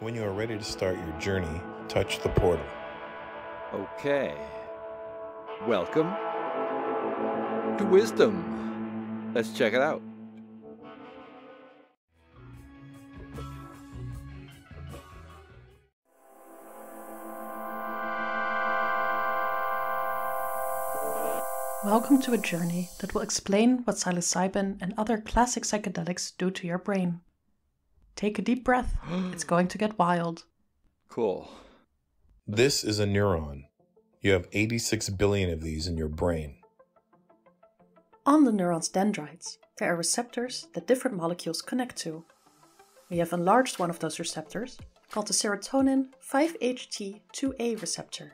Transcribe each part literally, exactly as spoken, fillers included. When you are ready to start your journey, touch the portal. Okay. Welcome to WISDOM. Let's check it out. Welcome to a journey that will explain what psilocybin and other classic psychedelics do to your brain. Take a deep breath. It's going to get wild. Cool. This is a neuron. You have eighty-six billion of these in your brain. On the neuron's dendrites, there are receptors that different molecules connect to. We have enlarged one of those receptors, called the serotonin five H T two A receptor.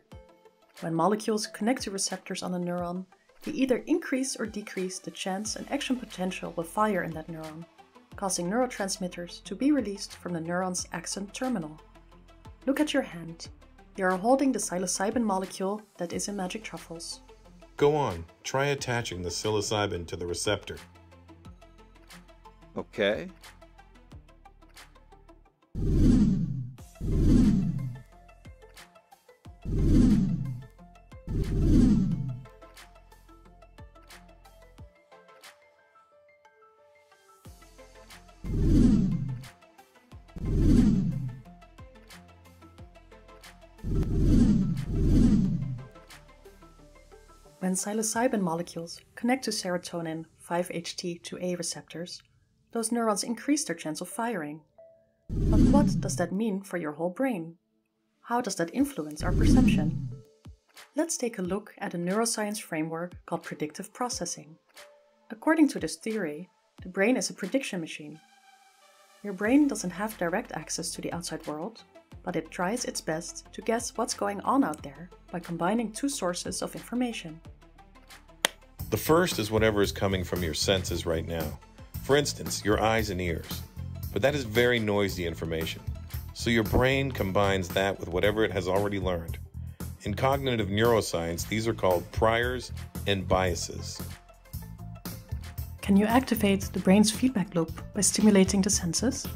When molecules connect to receptors on a neuron, they either increase or decrease the chance an action potential will fire in that neuron, causing neurotransmitters to be released from the neuron's axon terminal. Look at your hand. You are holding the psilocybin molecule that is in magic truffles. Go on, try attaching the psilocybin to the receptor. Okay. When psilocybin molecules connect to serotonin five H T two A receptors, those neurons increase their chance of firing. But what does that mean for your whole brain? How does that influence our perception? Let's take a look at a neuroscience framework called predictive processing. According to this theory, the brain is a prediction machine. Your brain doesn't have direct access to the outside world, but it tries its best to guess what's going on out there by combining two sources of information. The first is whatever is coming from your senses right now. For instance, your eyes and ears. But that is very noisy information. So your brain combines that with whatever it has already learned. In cognitive neuroscience, these are called priors and biases. Can you activate the brain's feedback loop by stimulating the senses?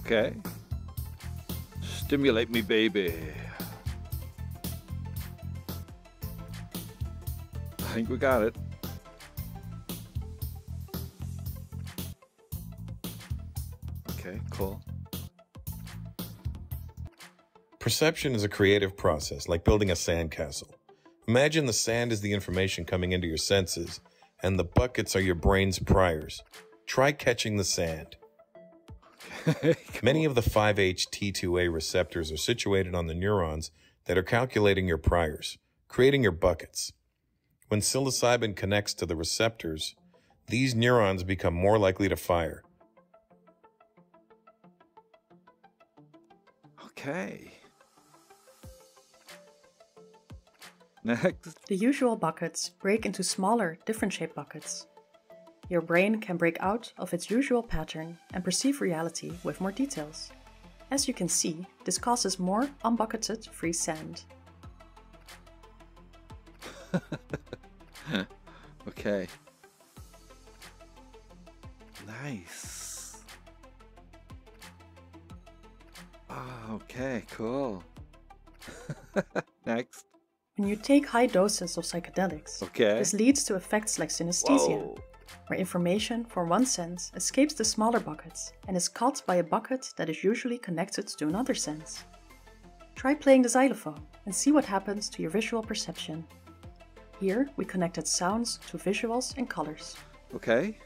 Okay. Stimulate me, baby. I think we got it. Okay, cool. Perception is a creative process, like building a sandcastle. Imagine the sand is the information coming into your senses, and the buckets are your brain's priors. Try catching the sand. Okay, cool. Many of the five H T two A receptors are situated on the neurons that are calculating your priors, creating your buckets. When psilocybin connects to the receptors, these neurons become more likely to fire. Okay. Next. The usual buckets break into smaller, different-shaped buckets. Your brain can break out of its usual pattern and perceive reality with more details. As you can see, this causes more unbucketed free sand. Okay. Nice. Oh, okay, cool. Next. When you take high doses of psychedelics, okay. This leads to effects like synesthesia, whoa, where information from one sense escapes the smaller buckets and is caught by a bucket that is usually connected to another sense. Try playing the xylophone and see what happens to your visual perception. Here, we connected sounds to visuals and colors. Okay.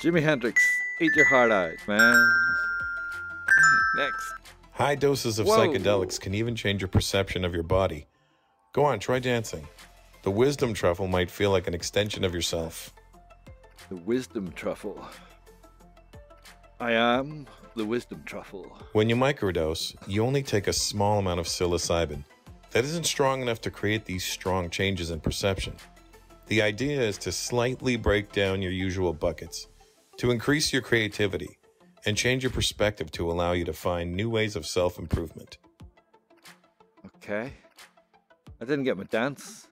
Jimi Hendrix, eat your heart out, man. Next. High doses of whoa, psychedelics can even change your perception of your body. Go on, try dancing. The wisdom truffle might feel like an extension of yourself. The WISDOM truffle. I am the WISDOM truffle. When you microdose, you only take a small amount of psilocybin. That isn't strong enough to create these strong changes in perception. The idea is to slightly break down your usual buckets, to increase your creativity, and change your perspective to allow you to find new ways of self-improvement. Okay. I didn't get my dance.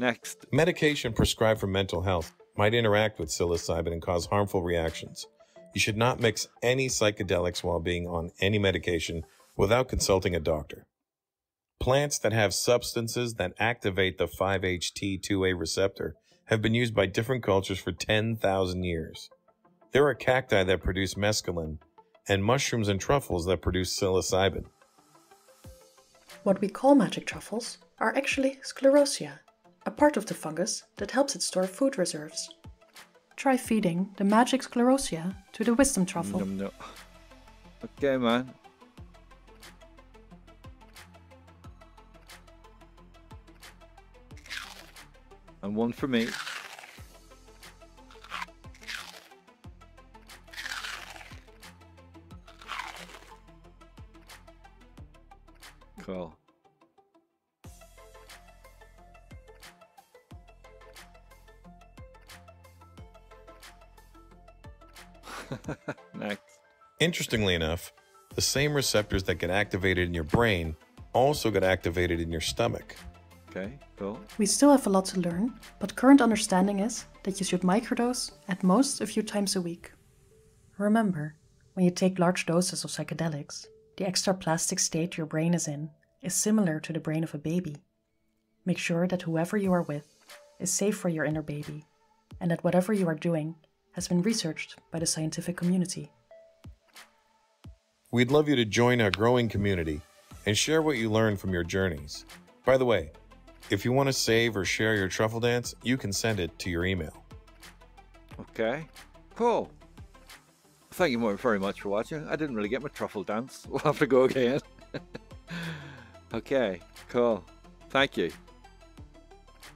Next. Medication prescribed for mental health might interact with psilocybin and cause harmful reactions. You should not mix any psychedelics while being on any medication without consulting a doctor. Plants that have substances that activate the five H T two A receptor have been used by different cultures for ten thousand years. There are cacti that produce mescaline and mushrooms and truffles that produce psilocybin. What we call magic truffles are actually sclerotia, a part of the fungus that helps it store food reserves. Try feeding the magic sclerotia to the WISDOM truffle. Nom, nom. Okay, man. And one for me. Cool. Next. Interestingly enough, the same receptors that get activated in your brain also get activated in your stomach. Okay, cool. We still have a lot to learn, but current understanding is that you should microdose at most a few times a week. Remember, when you take large doses of psychedelics, the extra plastic state your brain is in is similar to the brain of a baby. Make sure that whoever you are with is safe for your inner baby, and that whatever you are doing has been researched by the scientific community. We'd love you to join our growing community and share what you learn from your journeys. By the way, if you want to save or share your truffle dance, you can send it to your email. Okay, cool. Thank you very much for watching. I didn't really get my truffle dance. We'll have to go again. Okay, cool. Thank you.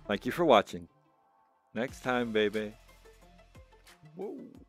Thank you for watching. Next time, baby. Whoa.